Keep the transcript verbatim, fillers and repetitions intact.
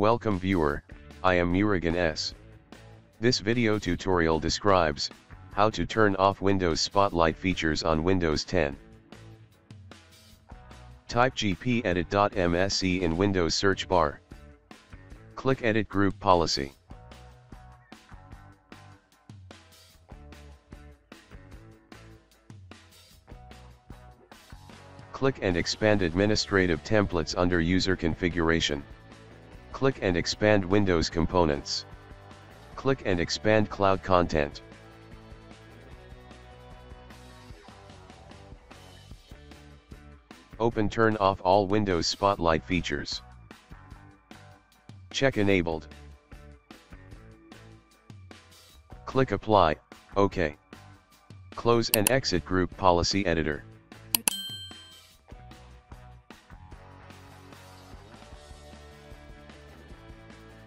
Welcome viewer, I am Murugan S. This video tutorial describes how to turn off Windows Spotlight features on Windows ten. Type g p edit dot m s c in Windows search bar. Click Edit Group Policy. Click and expand Administrative Templates under User Configuration. Click and expand Windows Components. Click and expand Cloud Content. Open Turn off all Windows Spotlight features. Check Enabled. Click Apply, OK. Close and exit Group Policy Editor.